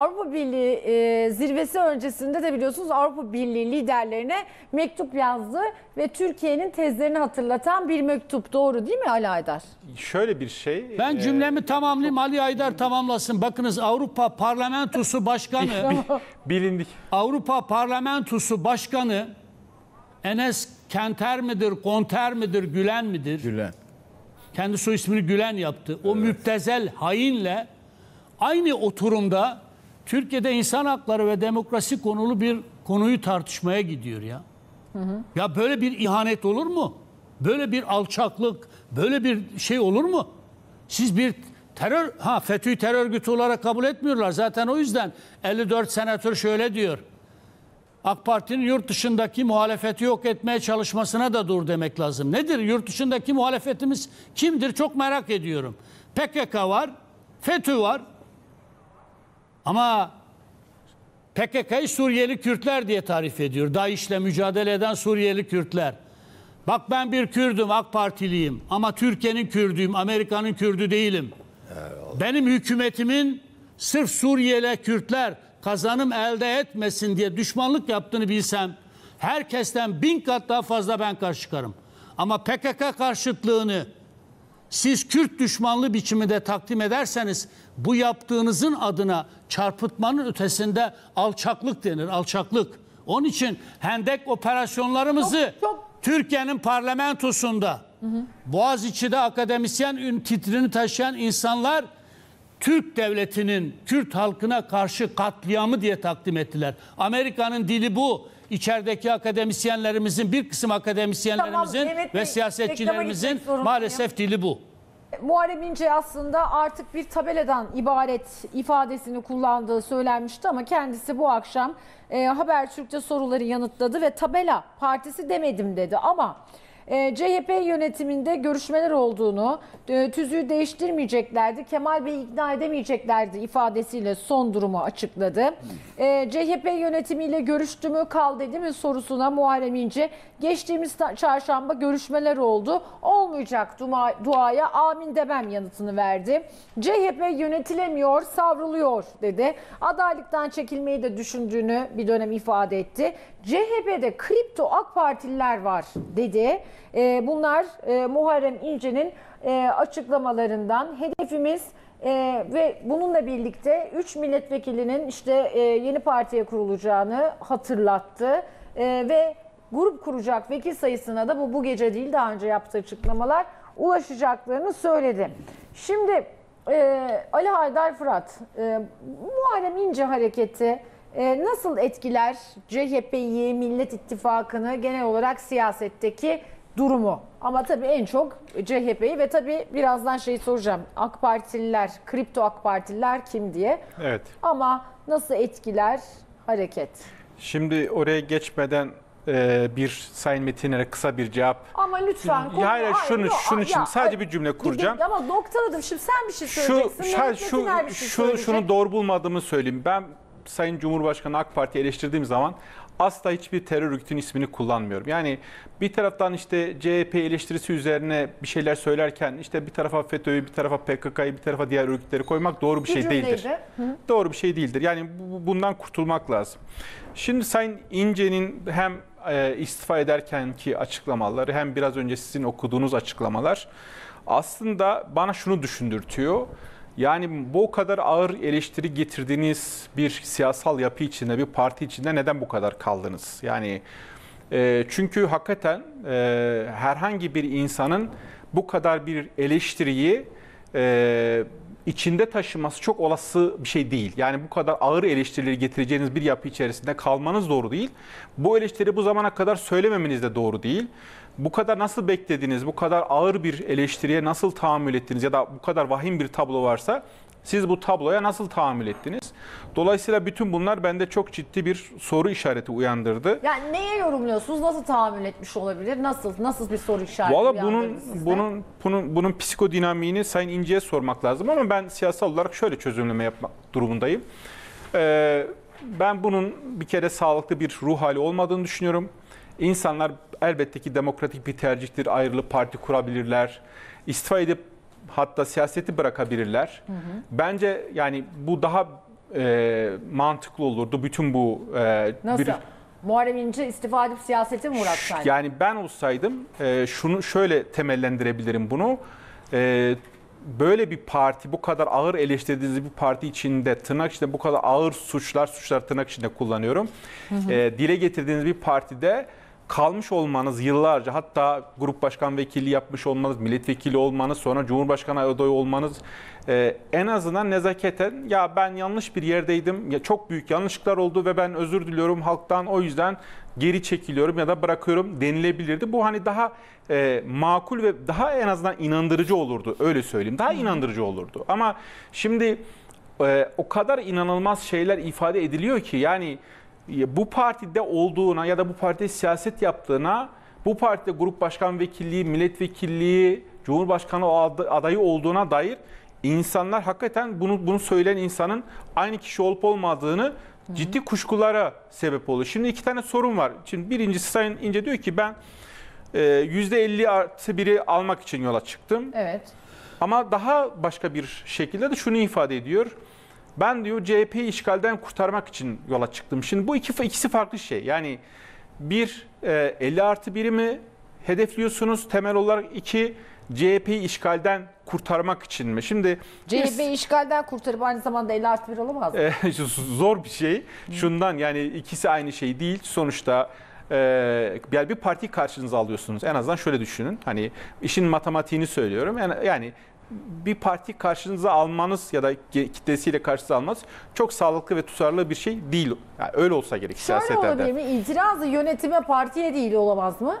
Avrupa Birliği zirvesi öncesinde de biliyorsunuz Avrupa Birliği liderlerine mektup yazdı ve Türkiye'nin tezlerini hatırlatan bir mektup. Doğru değil mi Ali Haydar? Şöyle bir şey. Ben cümlemi tamamlayayım, Ali Haydar tamamlasın. Bakınız, Avrupa Parlamentosu Başkanı bilindik. Avrupa Parlamentosu Başkanı Enes Kanter midir, Konter midir, Gülen midir? Gülen. Kendi soy ismini Gülen yaptı. O evet. Müptezel hainle aynı oturumda Türkiye'de insan hakları ve demokrasi konulu bir konuyu tartışmaya gidiyor ya. Hı hı. Ya böyle bir ihanet olur mu? Böyle bir alçaklık, böyle bir şey olur mu? Siz bir terör, FETÖ'yü terör örgütü olarak kabul etmiyorlar. Zaten o yüzden 54 senatör şöyle diyor. AK Parti'nin yurt dışındaki muhalefeti yok etmeye çalışmasına da dur demek lazım. Nedir yurt dışındaki muhalefetimiz? Kimdir? Çok merak ediyorum. PKK var, FETÖ var. Ama PKK'yı Suriyeli Kürtler diye tarif ediyor. DAEŞ'le mücadele eden Suriyeli Kürtler. Bak, ben bir Kürdüm, AK Partiliyim. Ama Türkiye'nin Kürdüyüm, Amerika'nın Kürdü değilim. Eyvallah. Benim hükümetimin sırf Suriyeli Kürtler kazanım elde etmesin diye düşmanlık yaptığını bilsem, herkesten 1000 kat daha fazla ben karşı çıkarım. Ama PKK karşıtlığını siz Kürt düşmanlığı biçiminde takdim ederseniz, bu yaptığınızın adına çarpıtmanın ötesinde alçaklık denir, alçaklık. Onun için hendek operasyonlarımızı Türkiye'nin parlamentosunda, Boğaziçi'de akademisyen titrini taşıyan insanlar Türk devletinin Kürt halkına karşı katliamı diye takdim ettiler. Amerika'nın dili bu. İçerideki akademisyenlerimizin, bir kısım akademisyenlerimizin ve siyasetçilerimizin maalesef dili bu. Muharrem İnce aslında artık bir tabeladan ibaret ifadesini kullandığı söylenmişti ama kendisi bu akşam Habertürk'te soruları yanıtladı ve tabela partisi demedim dedi ama CHP yönetiminde görüşmeler olduğunu, tüzüğü değiştirmeyeceklerdi, Kemal Bey'i ikna edemeyeceklerdi ifadesiyle son durumu açıkladı. CHP yönetimiyle görüştü mü, kal dedi mi sorusuna Muharrem İnce, geçtiğimiz çarşamba görüşmeler oldu, olmayacak duaya amin demem yanıtını verdi. CHP yönetilemiyor, savruluyor dedi. Adaylıktan çekilmeyi de düşündüğünü bir dönem ifade etti. CHP'de kripto AK Partililer var dedi. Bunlar Muharrem İnce'nin açıklamalarından. Hedefimiz ve bununla birlikte 3 milletvekilinin işte yeni partiye kurulacağını hatırlattı. Ve grup kuracak vekil sayısına da bu gece değil daha önce yaptığı açıklamalar ulaşacaklarını söyledi. Şimdi Ali Haydar Fırat, Muharrem İnce hareketi nasıl etkiler CHP'yi, Millet İttifakı'nı, genel olarak siyasetteki durumu? Ama tabii en çok CHP'yi ve tabii birazdan şeyi soracağım. AK Partililer, kripto AK Partililer kim diye. Evet. Ama nasıl etkiler hareket? Şimdi oraya geçmeden bir Sayın Metiner'e kısa bir cevap. Ama lütfen. Hayır, şunu şimdi sadece bir cümle kuracağım. Ama noktaladım. Şimdi sen bir şey söyleyeceksin. Şunu doğru bulmadığımı söyleyeyim. Ben Sayın Cumhurbaşkanı AK Parti'yi eleştirdiğim zaman asla hiçbir terör örgütünün ismini kullanmıyorum. Yani bir taraftan işte CHP eleştirisi üzerine bir şeyler söylerken işte bir tarafa FETÖ'yü, bir tarafa PKK'yı, bir tarafa diğer örgütleri koymak doğru bir şey değildir. Doğru bir şey değildir. Yani bundan kurtulmak lazım. Şimdi Sayın İnce'nin hem istifa ederkenki açıklamaları hem biraz önce sizin okuduğunuz açıklamalar aslında bana şunu düşündürtüyor. Yani bu kadar ağır eleştiri getirdiğiniz bir siyasal yapı içinde, bir parti içinde neden bu kadar kaldınız? Yani çünkü hakikaten herhangi bir insanın bu kadar bir eleştiriyi içinde taşıması çok olası bir şey değil. Yani bu kadar ağır eleştirileri getireceğiniz bir yapı içerisinde kalmanız doğru değil. Bu eleştiri bu zamana kadar söylememeniz de doğru değil. Bu kadar nasıl beklediniz, bu kadar ağır bir eleştiriye nasıl tahammül ettiniz ya da bu kadar vahim bir tablo varsa siz bu tabloya nasıl tahammül ettiniz? Dolayısıyla bütün bunlar bende çok ciddi bir soru işareti uyandırdı. Yani neye yorumluyorsunuz? Nasıl tahammül etmiş olabilir? Nasıl bir soru işareti uyandırdı sizde? Valla bunun psikodinamiğini Sayın İnce'ye sormak lazım ama ben siyasal olarak şöyle çözümleme yapmak durumundayım. Ben bunun bir kere sağlıklı bir ruh hali olmadığını düşünüyorum. İnsanlar elbette ki demokratik bir tercihtir, ayrılıp parti kurabilirler, istifa edip hatta siyaseti bırakabilirler. Bence yani bu daha mantıklı olurdu bütün bu... Nasıl? Muharrem İnce istifa edip siyasete mi uğraşsaydı? Yani ben olsaydım şunu şöyle temellendirebilirim bunu. Böyle bir parti, bu kadar ağır eleştirdiğiniz bir parti içinde, tırnak içinde bu kadar ağır suçlar tırnak içinde kullanıyorum. Hı hı. Dile getirdiğiniz bir partide kalmış olmanız yıllarca, hatta grup başkan vekili yapmış olmanız, milletvekili olmanız, sonra cumhurbaşkanı adayı olmanız en azından nezaketen ya ben yanlış bir yerdeydim, ya çok büyük yanlışlıklar oldu ve ben özür diliyorum halktan, o yüzden geri çekiliyorum ya da bırakıyorum denilebilirdi. Bu hani daha makul ve daha en azından inandırıcı olurdu, öyle söyleyeyim, daha inandırıcı olurdu. Ama şimdi o kadar inanılmaz şeyler ifade ediliyor ki yani... Bu partide olduğuna ya da bu partide siyaset yaptığına, bu partide grup başkan vekilliği, milletvekilliği, cumhurbaşkanı adayı olduğuna dair insanlar hakikaten bunu söyleyen insanın aynı kişi olup olmadığını ciddi kuşkulara sebep oluyor. Şimdi iki tane sorun var. Şimdi birincisi Sayın İnce diyor ki ben %50+1'i almak için yola çıktım. Evet. Ama daha başka bir şekilde de şunu ifade ediyor. Ben diyor CHP'yi işgalden kurtarmak için yola çıktım. Şimdi bu ikisi farklı şey. Yani bir 50+1'i mi hedefliyorsunuz temel olarak, iki CHP'yi işgalden kurtarmak için mi? Şimdi CHP'yi işgalden kurtarıp aynı zamanda 50+1 olamaz mı? Zor bir şey. Şundan yani ikisi aynı şey değil. Sonuçta bir parti karşınıza alıyorsunuz. En azından şöyle düşünün. Hani işin matematiğini söylüyorum. Yani bir parti karşınıza almanız ya da kitlesiyle karşınıza almanız çok sağlıklı ve tutarlı bir şey değil. Yani öyle olsa gerek siyasetlerde. Şöyle olabilir mi? İtirazı yönetime, partiye değil olamaz mı?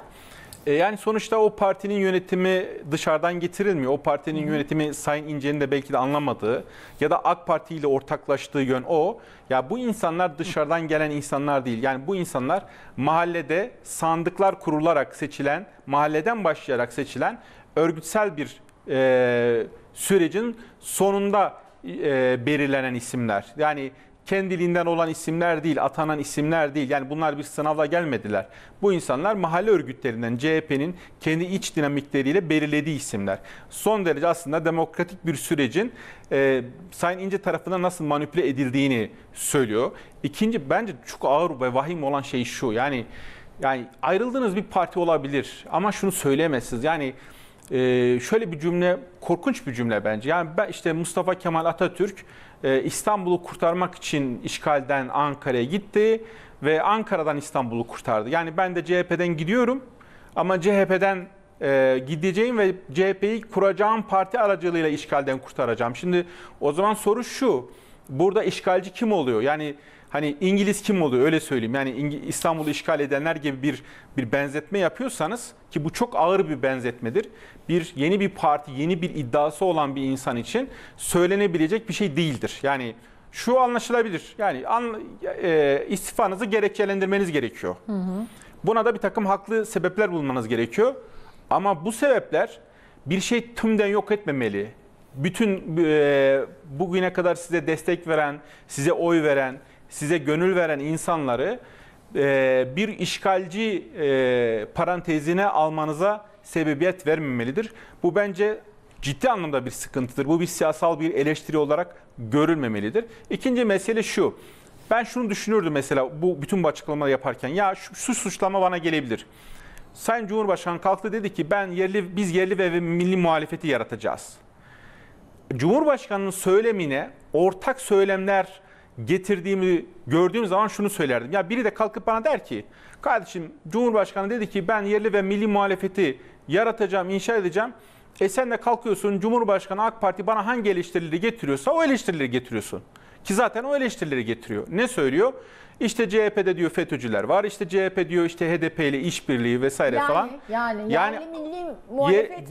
Yani sonuçta o partinin yönetimi dışarıdan getirilmiyor. O partinin yönetimi Sayın İnce'nin de belki de anlamadığı ya da AK Parti ile ortaklaştığı yön o. Ya bu insanlar dışarıdan gelen insanlar değil. Yani bu insanlar mahallede sandıklar kurularak seçilen, mahalleden başlayarak seçilen örgütsel bir sürecin sonunda belirlenen isimler. Yani kendiliğinden olan isimler değil, atanan isimler değil. Yani bunlar bir sınavla gelmediler. Bu insanlar mahalle örgütlerinden, CHP'nin kendi iç dinamikleriyle belirlediği isimler. Son derece aslında demokratik bir sürecin Sayın İnce tarafından nasıl manipüle edildiğini söylüyor. İkinci, bence çok ağır ve vahim olan şey şu. Yani ayrıldığınız bir parti olabilir ama şunu söyleyemezsiniz. Yani şöyle bir cümle, korkunç bir cümle bence. Yani ben işte Mustafa Kemal Atatürk İstanbul'u kurtarmak için işgalden Ankara'ya gitti ve Ankara'dan İstanbul'u kurtardı. Yani ben de CHP'den gidiyorum ama CHP'den gideceğim ve CHP'yi kuracağım parti aracılığıyla işgalden kurtaracağım. Şimdi o zaman soru şu, burada işgalci kim oluyor? Yani hani İngiliz kim oluyor, öyle söyleyeyim. Yani İstanbul'u işgal edenler gibi bir benzetme yapıyorsanız, ki bu çok ağır bir benzetmedir. Yeni bir parti, yeni bir iddiası olan bir insan için söylenebilecek bir şey değildir. Yani şu anlaşılabilir. Yani istifanızı gerekçelendirmeniz gerekiyor. Hı hı. Buna da bir takım haklı sebepler bulmanız gerekiyor. Ama bu sebepler bir şey tümden yok etmemeli. Bütün bugüne kadar size destek veren, size oy veren, size gönül veren insanları bir işgalci parantezine almanıza sebebiyet vermemelidir. Bu bence ciddi anlamda bir sıkıntıdır. Bu bir siyasal bir eleştiri olarak görülmemelidir. İkinci mesele şu. Ben şunu düşünürdüm mesela bütün bu açıklamaları yaparken. Ya şu suçlama bana gelebilir. Sayın Cumhurbaşkanı kalktı dedi ki biz yerli ve milli muhalefeti yaratacağız. Cumhurbaşkanının söylemine ortak söylemler gördüğüm zaman şunu söylerdim. Ya biri de kalkıp bana der ki kardeşim Cumhurbaşkanı dedi ki ben yerli ve milli muhalefeti yaratacağım, inşa edeceğim. Sen de kalkıyorsun Cumhurbaşkanı, AK Parti bana hangi eleştirileri getiriyorsa o eleştirileri getiriyorsun. Ki zaten o eleştirileri getiriyor. Ne söylüyor? İşte CHP'de diyor FETÖ'cüler var. İşte CHP diyor işte HDP ile işbirliği vesaire falan. Yani milli muhalefet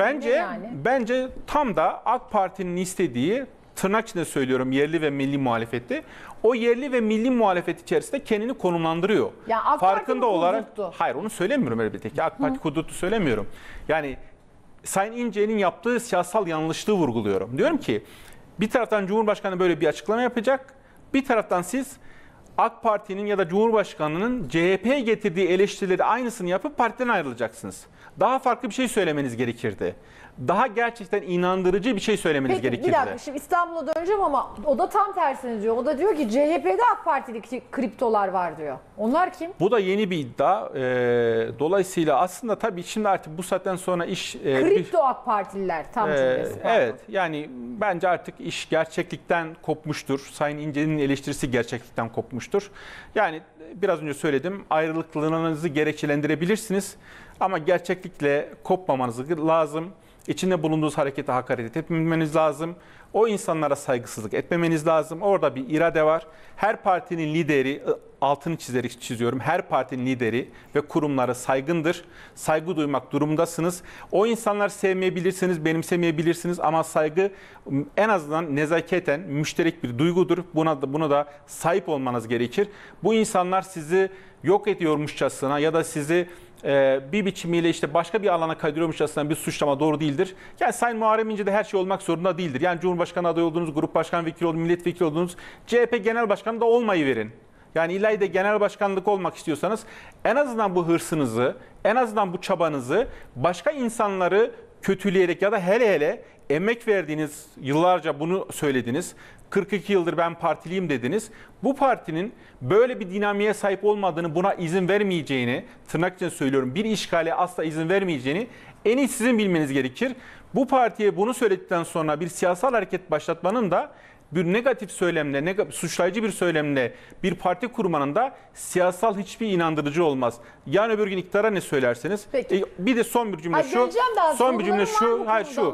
bence tam da AK Parti'nin istediği, tırnak içinde söylüyorum, yerli ve milli muhalefeti. O yerli ve milli muhalefet içerisinde kendini konumlandırıyor. Ya AK Farkında Parti olarak. Kudurttu. Hayır, onu söylemiyorum elbette ki. AK Parti kudurttu söylemiyorum. Yani Sayın İnce'nin yaptığı siyasal yanlışlığı vurguluyorum. Diyorum ki bir taraftan Cumhurbaşkanı böyle bir açıklama yapacak. Bir taraftan siz AK Parti'nin ya da Cumhurbaşkanı'nın CHP'ye getirdiği eleştirileri aynısını yapıp partiden ayrılacaksınız. Daha farklı bir şey söylemeniz gerekirdi. daha gerçekten inandırıcı bir şey söylemeniz gerekirdi. Peki bir dakika, şimdi İstanbul'a döneceğim ama o da tam tersini diyor. O da diyor ki CHP'de AK Parti'li kriptolar var diyor. Onlar kim? Bu da yeni bir iddia. Dolayısıyla aslında tabii şimdi artık bu saatten sonra iş... Kripto AK Partililer tam cümlesi. Evet, yani bence artık iş gerçeklikten kopmuştur. Sayın İnce'nin eleştirisi gerçeklikten kopmuştur. Yani biraz önce söyledim, ayrılıklarınızı gerekçelendirebilirsiniz ama gerçeklikle kopmamanız lazım. İçinde bulunduğunuz harekete hakaret etmemeniz lazım. O insanlara saygısızlık etmemeniz lazım. Orada bir irade var. Her partinin lideri, altını çizerek çiziyorum, her partinin lideri ve kurumları saygındır. Saygı duymak durumundasınız. O insanlar sevmeyebilirsiniz, benimsemeyebilirsiniz ama saygı en azından nezaketen müşterek bir duygudur. Buna da sahip olmanız gerekir. Bu insanlar sizi yok ediyormuşçasına ya da sizi bir biçimiyle işte başka bir alana kaydırıyormuş aslında bir suçlama doğru değildir. Yani Sayın Muharrem İnce'de her şey olmak zorunda değildir. Yani Cumhurbaşkanı adayı olduğunuz, grup başkan vekili olduğunuz, milletvekili olduğunuz, CHP genel başkanı da olmayı verin. Yani illa de genel başkanlık olmak istiyorsanız en azından bu hırsınızı, en azından bu çabanızı başka insanları kötüleyerek ya da hele hele emek verdiğiniz, yıllarca bunu söylediniz, 42 yıldır ben partiliyim dediniz. Bu partinin böyle bir dinamiğe sahip olmadığını, buna izin vermeyeceğini, tırnak içinde söylüyorum, bir işgale asla izin vermeyeceğini en iyi sizin bilmeniz gerekir. Bu partiye bunu söyledikten sonra bir siyasal hareket başlatmanın da, bir negatif söylemle, suçlayıcı bir söylemle bir parti kurmanın da siyasal hiçbir inandırıcı olmaz. Yani öbür gün iktidara ne söylerseniz. Bir de son bir cümle şu. Son bir cümle şu. Hayır şu.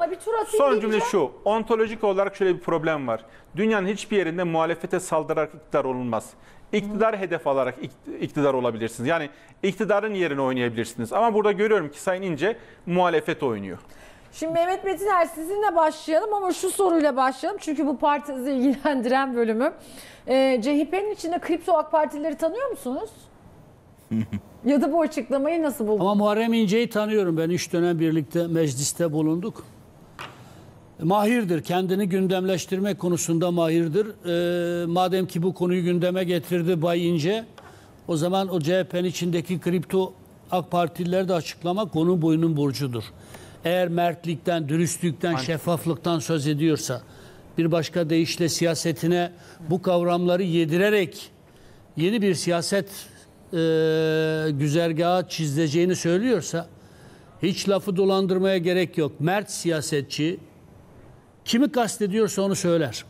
Son cümle şu. Ontolojik olarak şöyle bir problem var. Dünyanın hiçbir yerinde muhalefete saldırarak iktidar olunmaz. İktidar hedef alarak iktidar olabilirsiniz. Yani iktidarın yerine oynayabilirsiniz. Ama burada görüyorum ki Sayın İnce muhalefet oynuyor. Şimdi Mehmet Metiner, sizinle başlayalım ama şu soruyla başlayalım. Çünkü bu partinizi ilgilendiren bölümü. CHP'nin içinde kripto AK Partilileri tanıyor musunuz? Ya da bu açıklamayı nasıl buldunuz? Ama Muharrem İnce'yi tanıyorum. Ben 3 dönem birlikte mecliste bulunduk. Mahirdir. Kendini gündemleştirmek konusunda mahirdir. Madem ki bu konuyu gündeme getirdi Bay İnce, o zaman o CHP'nin içindeki kripto AK Partilileri de açıklamak onun boynun borcudur. Eğer mertlikten, dürüstlükten, şeffaflıktan söz ediyorsa, bir başka deyişle siyasetine bu kavramları yedirerek yeni bir siyaset güzergahı çizileceğini söylüyorsa hiç lafı dolandırmaya gerek yok. Mert siyasetçi kimi kastediyorsa onu söyler.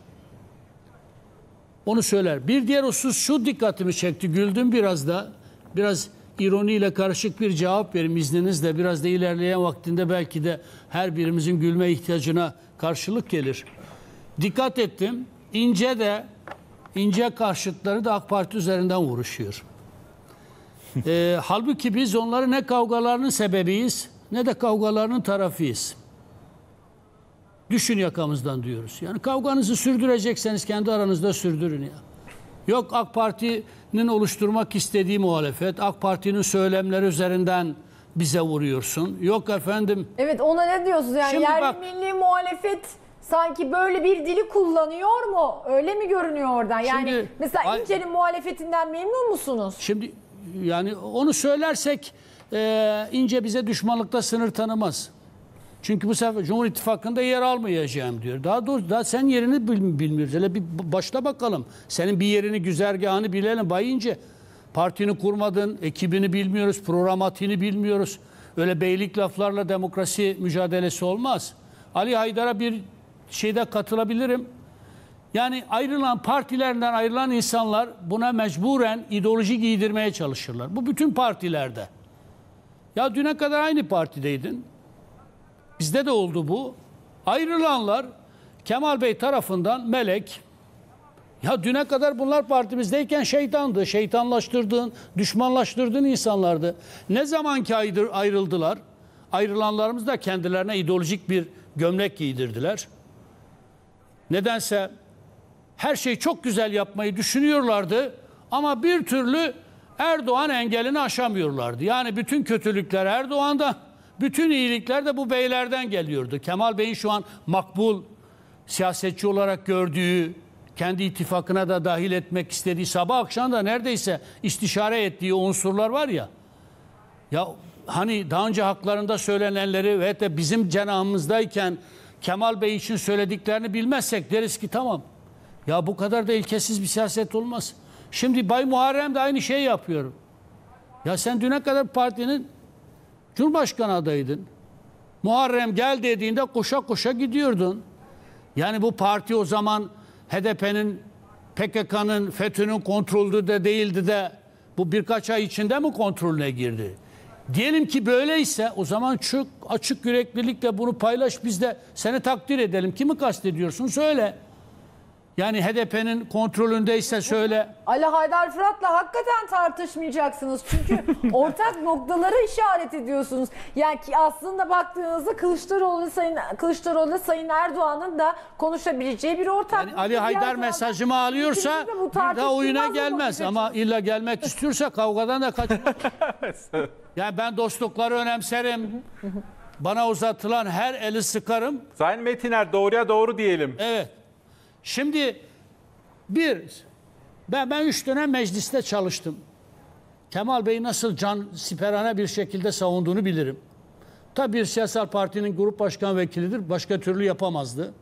Onu söyler. Bir diğer husus şu dikkatimi çekti. Güldüm biraz da. Biraz ironiyle karışık bir cevap verim izninizle. Biraz da ilerleyen vaktinde belki de her birimizin gülme ihtiyacına karşılık gelir. Dikkat ettim. İnce karşıtları da AK Parti üzerinden vuruşuyor. Halbuki biz onların ne kavgalarının sebebiyiz ne de kavgalarının tarafıyız. Düşün yakamızdan diyoruz. Yani kavganızı sürdürecekseniz kendi aranızda sürdürün ya. Yok AK Parti'nin oluşturmak istediği muhalefet, AK Parti'nin söylemleri üzerinden bize vuruyorsun. Yok efendim. Evet, ona ne diyorsunuz yani? Şimdi yerli bak, milli muhalefet sanki böyle bir dili kullanıyor mu? Öyle mi görünüyor oradan? Yani şimdi, mesela İnce'nin muhalefetinden memnun musunuz? Şimdi yani onu söylersek İnce bize düşmanlıkta sınır tanımaz. Çünkü bu sefer Cumhur İttifakı'nda yer almayacağım diyor. Daha doğrusu daha sen yerini bilmiyoruz. Hele bir başla bakalım. Senin bir yerini, güzergahını bilelim Bay İnce. Partini kurmadın, ekibini bilmiyoruz, programatiğini bilmiyoruz. Öyle beylik laflarla demokrasi mücadelesi olmaz. Ali Haydar'a bir şeyde katılabilirim. Yani ayrılan partilerden ayrılan insanlar buna mecburen ideoloji giydirmeye çalışırlar. Bu bütün partilerde. Ya düne kadar aynı partideydin. Bizde de oldu bu. Ayrılanlar Kemal Bey tarafından melek. Ya düne kadar bunlar partimizdeyken şeytandı. Şeytanlaştırdığın, düşmanlaştırdığın insanlardı. Ne zamanki ayrıldılar, ayrılanlarımız da kendilerine ideolojik bir gömlek giydirdiler. Nedense her şeyi çok güzel yapmayı düşünüyorlardı ama bir türlü Erdoğan engelini aşamıyorlardı. Yani bütün kötülükler Erdoğan'dan, bütün iyilikler de bu beylerden geliyordu. Kemal Bey'in şu an makbul siyasetçi olarak gördüğü, kendi ittifakına da dahil etmek istediği, sabah akşam da neredeyse istişare ettiği unsurlar var ya. Ya hani daha önce haklarında söylenenleri ve de bizim cenahımızdayken Kemal Bey için söylediklerini bilmezsek deriz ki tamam. Ya bu kadar da ilkesiz bir siyaset olmaz. Şimdi Bay Muharrem de aynı şeyi yapıyor. Ya sen düne kadar partinin Cumhurbaşkanı adayıydın. Muharrem gel dediğinde koşa koşa gidiyordun. Yani bu parti o zaman HDP'nin, PKK'nın, FETÖ'nün kontrolü de değildi de bu birkaç ay içinde mi kontrolüne girdi? Diyelim ki böyleyse o zaman çok açık yüreklilikle bunu paylaş, biz de seni takdir edelim. Kimi kastediyorsun söyle. Yani HDP'nin kontrolündeyse söyle. Ali Haydar Fırat'la hakikaten tartışmayacaksınız. Çünkü ortak noktaları işaret ediyorsunuz. Yani ki aslında baktığınızda Kılıçdaroğlu Sayın Erdoğan'ın da konuşabileceği bir ortak. Yani Ali Haydar mesajımı alıyorsa daha oyuna gelmez. Ama illa gelmek istiyorsa kavgadan da kaçmaz. Yani ben dostlukları önemserim. Bana uzatılan her eli sıkarım. Sayın Metiner, doğruya doğru diyelim. Evet. Şimdi ben 3 dönem mecliste çalıştım. Kemal Bey'i nasıl can siperhane bir şekilde savunduğunu bilirim. Tabii bir siyasal partinin grup başkan vekilidir. Başka türlü yapamazdı.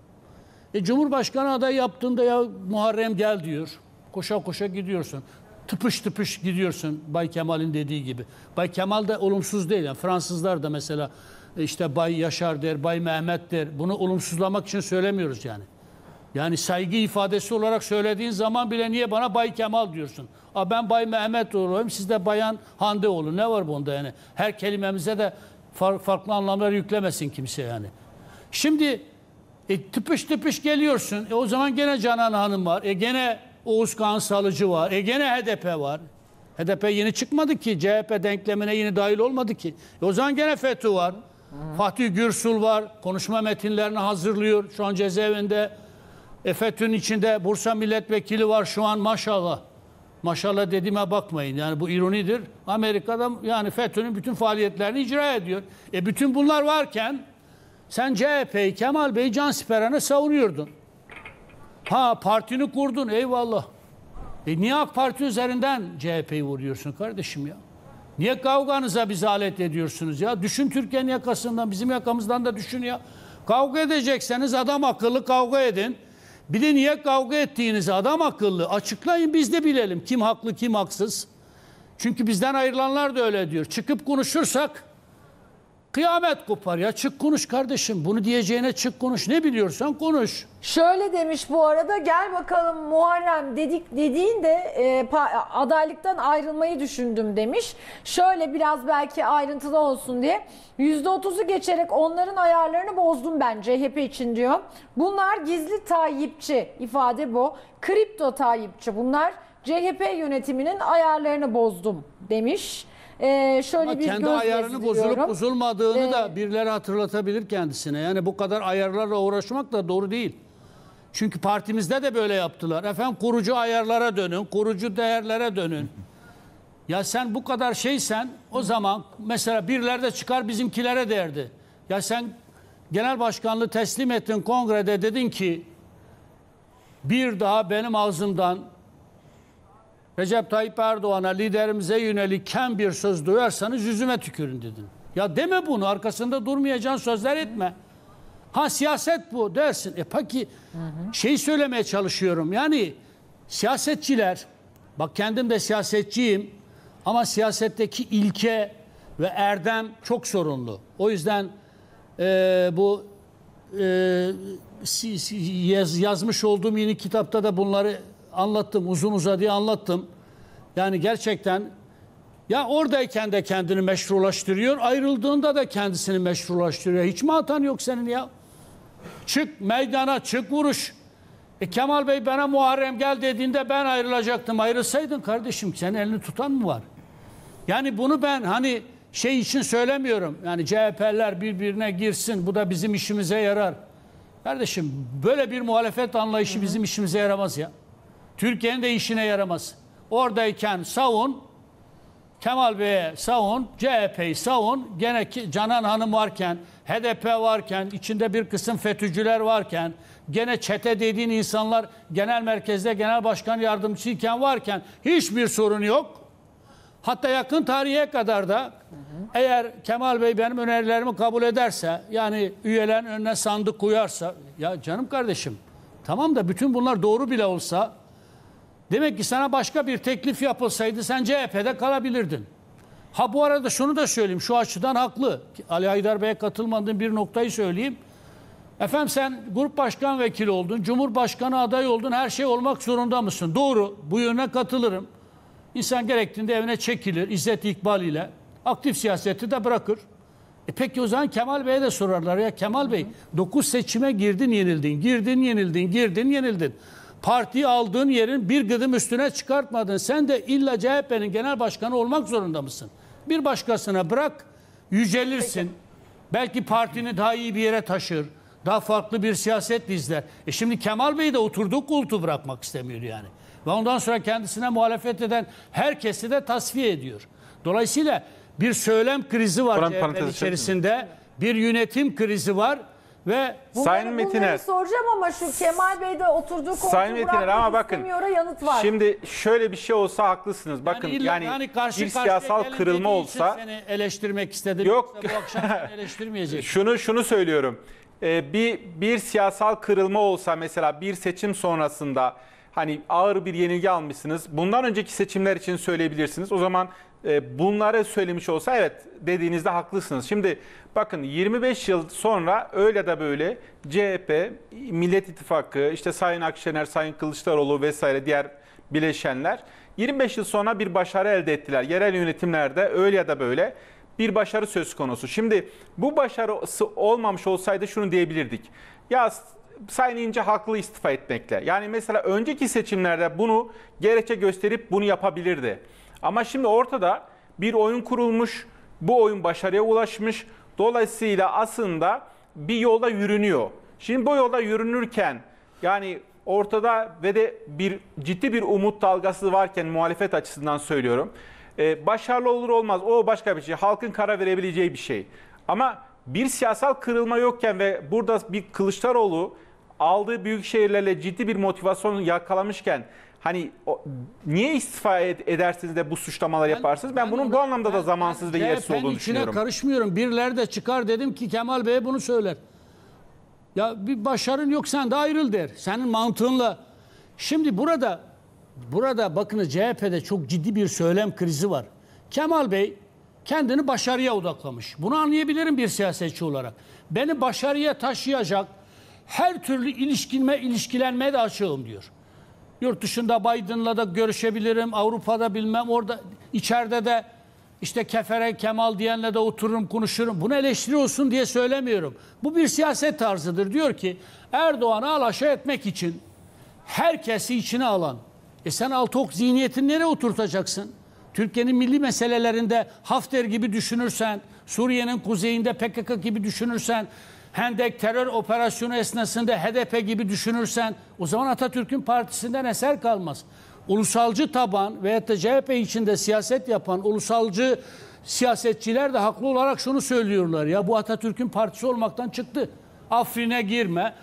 Cumhurbaşkanı adayı yaptığında ya Muharrem gel diyor. Koşa koşa gidiyorsun. Tıpış tıpış gidiyorsun Bay Kemal'in dediği gibi. Bay Kemal da olumsuz değil. Yani Fransızlar da mesela işte Bay Yaşar der, Bay Mehmet der. Bunu olumsuzlamak için söylemiyoruz yani. Yani saygı ifadesi olarak söylediğin zaman bile niye bana Bay Kemal diyorsun? Aa, ben Bay Mehmet olayım, siz de Bayan Hande olun. Ne var bunda yani? Her kelimemize de farklı anlamlar yüklemesin kimse yani. Şimdi tıpış tıpış geliyorsun. O zaman gene Canan Hanım var. Gene Oğuz Kağan Salıcı var. Gene HDP var. HDP yeni çıkmadı ki. CHP denklemine yeni dahil olmadı ki. O zaman gene FETÖ var. Fatih Gürsul var. Konuşma metinlerini hazırlıyor. Şu an cezaevinde. FETÖ'nün içinde Bursa milletvekili var şu an maşallah. Maşallah dediğime bakmayın yani bu ironidir. Amerika'da yani FETÖ'nün bütün faaliyetlerini icra ediyor. Bütün bunlar varken sen CHP'yi, Kemal Bey, cansiperhane savunuyordun. Ha partini kurdun eyvallah. Niye AK Parti üzerinden CHP'yi vuruyorsun kardeşim ya? Niye kavganıza bizi alet ediyorsunuz ya? Düşün Türkiye'nin yakasından, bizim yakamızdan da düşün ya. Kavga edecekseniz adam akıllı kavga edin. Bir de niye kavga ettiğinizi adam akıllı açıklayın, biz de bilelim kim haklı kim haksız. Çünkü bizden ayrılanlar da öyle diyor. Çıkıp konuşursak kıyamet kopar ya, çık konuş kardeşim, bunu diyeceğine çık konuş, ne biliyorsan konuş. Şöyle demiş bu arada, gel bakalım Muharrem dediğinde adaylıktan ayrılmayı düşündüm demiş. Şöyle biraz belki ayrıntılı olsun diye. %30'u geçerek onların ayarlarını bozdum ben CHP için diyor. Bunlar gizli Tayyipçi, ifade bu. Kripto Tayyipçi bunlar, CHP yönetiminin ayarlarını bozdum demiş. Şöyle ama bir kendi ayarını bozulup bozulmadığını da birileri hatırlatabilir kendisine. Yani bu kadar ayarlarla uğraşmak da doğru değil. Çünkü partimizde de böyle yaptılar. Efendim kurucu ayarlara dönün, kurucu değerlere dönün. Ya sen bu kadar şeysen o zaman mesela birileri de çıkar bizimkilere derdi. Ya sen genel başkanlığı teslim ettin kongrede, dedin ki bir daha benim ağzımdan Recep Tayyip Erdoğan'a, liderimize yönelik kem bir söz duyarsanız yüzüme tükürün dedin. Ya deme bunu, arkasında durmayacağın sözler etme. Ha siyaset bu dersin. Peki şey söylemeye çalışıyorum. Yani siyasetçiler, bak kendim de siyasetçiyim ama siyasetteki ilke ve erdem çok sorunlu. O yüzden bu yazmış olduğum yeni kitapta da bunları anlattım, uzun uzadıya anlattım. Yani gerçekten ya oradayken de kendini meşrulaştırıyor, ayrıldığında da kendisini meşrulaştırıyor. Hiç mi hatan yok senin ya? Çık meydana, çık vuruş. Kemal Bey bana Muharrem gel dediğinde ben ayrılacaktım. Ayrılsaydın kardeşim, senin elini tutan mı var? Yani bunu ben hani şey için söylemiyorum. Yani CHP'ler birbirine girsin, bu da bizim işimize yarar. Kardeşim böyle bir muhalefet anlayışı bizim işimize yaramaz ya. Türkiye'nin de işine yaramaz. Oradayken savun, Kemal Bey'e savun, CHP'yi savun. Gene Canan Hanım varken, HDP varken, içinde bir kısım FETÖ'cüler varken, gene çete dediğin insanlar genel merkezde genel başkan yardımcısıyken varken hiçbir sorun yok. Hatta yakın tarihe kadar da Eğer Kemal Bey benim önerilerimi kabul ederse, yani üyelerin önüne sandık koyarsa, ya canım kardeşim tamam da bütün bunlar doğru bile olsa, demek ki sana başka bir teklif yapılsaydı sen CHP'de kalabilirdin. Ha bu arada şunu da söyleyeyim, şu açıdan haklı. Ali Haydar Bey'e katılmadığım bir noktayı söyleyeyim. Efendim sen grup başkan vekili oldun, cumhurbaşkanı adayı oldun, her şey olmak zorunda mısın? Doğru, bu yöne katılırım. İnsan gerektiğinde evine çekilir, izzet ikbaliyle. Aktif siyaseti de bırakır. Peki o zaman Kemal Bey'e de sorarlar ya, Kemal Bey 9 seçime girdin yenildin, girdin yenildin, girdin yenildin. Partiyi aldığın yerin bir gıdım üstüne çıkartmadın. Sen de illa CHP'nin genel başkanı olmak zorunda mısın? Bir başkasına bırak, yücelirsin. Peki. Belki partini daha iyi bir yere taşır. Daha farklı bir siyaset izler. Şimdi Kemal Bey de oturduğu koltuğu bırakmak istemiyor yani. Ve ondan sonra kendisine muhalefet eden herkesi de tasfiye ediyor. Dolayısıyla bir söylem krizi var CHP'nin içerisinde. Bir yönetim krizi var. Ve Sayın Metiner, soracağım ama şu Kemal Bey de oturduğu koltuğu bırakmak istemiyor'a yanıt var. Şimdi şöyle bir şey olsa haklısınız. Bakın yani bir siyasal kırılma olsa. Seni eleştirmek istedim. Yok. Bu akşam eleştirmeyecek. Şunu söylüyorum. Bir siyasal kırılma olsa, mesela bir seçim sonrasında hani ağır bir yenilgi almışsınız. Bundan önceki seçimler için söyleyebilirsiniz. O zaman bunları söylemiş olsa evet dediğinizde haklısınız. Şimdi bakın 25 yıl sonra öyle de böyle CHP, Millet İttifakı, işte Sayın Akşener, Sayın Kılıçdaroğlu vesaire diğer bileşenler 25 yıl sonra bir başarı elde ettiler. Yerel yönetimlerde öyle ya da böyle bir başarı söz konusu. Şimdi bu başarısı olmamış olsaydı şunu diyebilirdik. Ya Sayın İnce haklı istifa etmekle. Yani mesela önceki seçimlerde bunu gerekçe gösterip bunu yapabilirdi. Ama şimdi ortada bir oyun kurulmuş, bu oyun başarıya ulaşmış. Dolayısıyla aslında bir yolda yürünüyor. Şimdi bu yolda yürünürken yani ortada ve de bir ciddi bir umut dalgası varken muhalefet açısından söylüyorum. Başarılı olur olmaz o başka bir şey. Halkın karar verebileceği bir şey. Ama bir siyasal kırılma yokken ve burada bir Kılıçdaroğlu aldığı büyük şehirlerle ciddi bir motivasyon yakalamışken hani niye istifa edersiniz de bu suçlamalar yaparsınız? Ben bunun bu anlamda da zamansız ve yersiz olduğunu düşünüyorum. Ben içine karışmıyorum. Birileri de çıkar dedim ki Kemal Bey'e bunu söyler. Ya bir başarın yok, sen de ayrıl der. Senin mantığınla. Şimdi burada bakın CHP'de çok ciddi bir söylem krizi var. Kemal Bey kendini başarıya odaklamış. Bunu anlayabilirim bir siyasetçi olarak. Beni başarıya taşıyacak her türlü ilişkilenmeye de açığım diyor. Yurt dışında Biden'la da görüşebilirim. Avrupa'da bilmem orada. İçeride de işte kefere Kemal diyenle de otururum konuşurum. Bunu eleştiri olsun diye söylemiyorum. Bu bir siyaset tarzıdır. Diyor ki Erdoğan'ı alaşağı etmek için herkesi içine alan. Sen altok zihniyetini nereye oturtacaksın? Türkiye'nin milli meselelerinde Hafter gibi düşünürsen, Suriye'nin kuzeyinde PKK gibi düşünürsen, Hendek terör operasyonu esnasında HDP gibi düşünürsen, o zaman Atatürk'ün partisinden eser kalmaz. Ulusalcı taban veyahut da CHP içinde siyaset yapan ulusalcı siyasetçiler de haklı olarak şunu söylüyorlar. Ya bu Atatürk'ün partisi olmaktan çıktı. Afrin'e girme,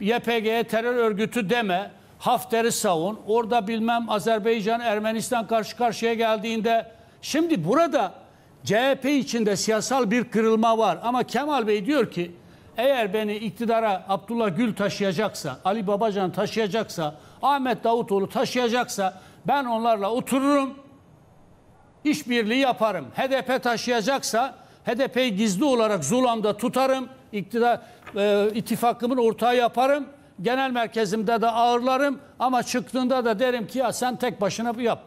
YPG'ye terör örgütü deme. Hafter'i savun. Orada bilmem Azerbaycan, Ermenistan karşı karşıya geldiğinde. Şimdi burada CHP içinde siyasal bir kırılma var. Ama Kemal Bey diyor ki eğer beni iktidara Abdullah Gül taşıyacaksa, Ali Babacan taşıyacaksa, Ahmet Davutoğlu taşıyacaksa ben onlarla otururum, işbirliği yaparım. HDP taşıyacaksa HDP'yi gizli olarak Zulam'da tutarım, ittifakımın ortağı yaparım. Genel merkezimde de ağırlarım ama çıktığında da derim ki ya sen tek başına yap.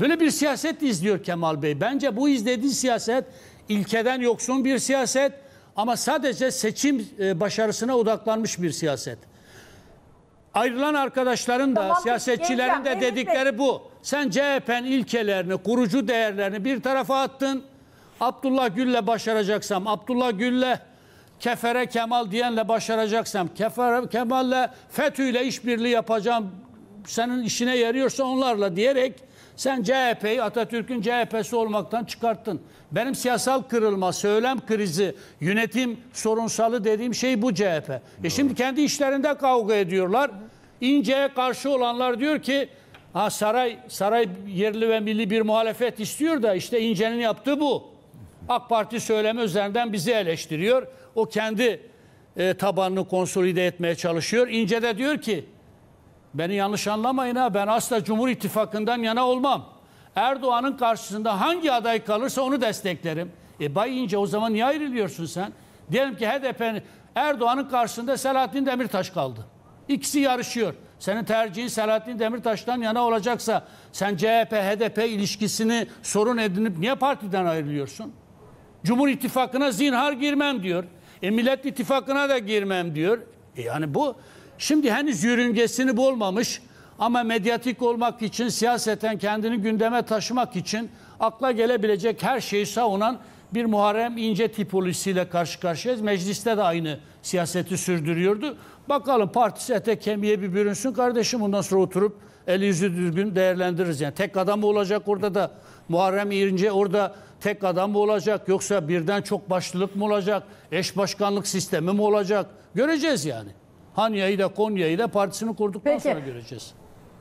Böyle bir siyaset izliyor Kemal Bey. Bence bu izlediği siyaset ilkeden yoksun bir siyaset ama sadece seçim başarısına odaklanmış bir siyaset. Ayrılan arkadaşların da siyasetçilerin de dedikleri bu. Sen CHP'nin ilkelerini, kurucu değerlerini bir tarafa attın. Abdullah Gül'le başaracaksam Abdullah Gül'le, kefere Kemal diyenle başaracaksam, kefere Kemal'le, FETÖ'yle işbirliği yapacağım, senin işine yarıyorsa onlarla diyerek sen CHP'yi Atatürk'ün CHP'si olmaktan çıkarttın. Benim siyasal kırılma, söylem krizi, yönetim sorunsalı dediğim şey bu CHP. Şimdi kendi işlerinde kavga ediyorlar. İnce'ye karşı olanlar diyor ki ha saray yerli ve milli bir muhalefet istiyor da işte İnce'nin yaptığı bu. AK Parti söylemi üzerinden bizi eleştiriyor. O kendi tabanını konsolide etmeye çalışıyor. İnce de diyor ki, beni yanlış anlamayın ha, ben asla Cumhur İttifakı'ndan yana olmam. Erdoğan'ın karşısında hangi aday kalırsa onu desteklerim. Bay İnce, o zaman niye ayrılıyorsun sen? Diyelim ki HDP'nin, Erdoğan'ın karşısında Selahattin Demirtaş kaldı. İkisi yarışıyor. Senin tercihin Selahattin Demirtaş'tan yana olacaksa sen CHP-HDP ilişkisini sorun edinip niye partiden ayrılıyorsun? Cumhur İttifakı'na zinhar girmem diyor. Millet İttifakı'na da girmem diyor. Yani bu şimdi henüz yörüngesini bulmamış ama medyatik olmak için, siyaseten kendini gündeme taşımak için akla gelebilecek her şeyi savunan bir Muharrem İnce tipolojisiyle karşı karşıyayız. Mecliste de aynı siyaseti sürdürüyordu. Bakalım partisi ete kemiğe bir bürünsün kardeşim. Bundan sonra oturup eli yüzü düzgün değerlendiririz. Yani tek adam mı olacak orada da? Muharrem İnce orada tek adam mı olacak? Yoksa birden çok başlılık mı olacak? Eş başkanlık sistemi mi olacak? Göreceğiz yani. Hanya'yı da Konya'yı da partisini kurduktan sonra göreceğiz.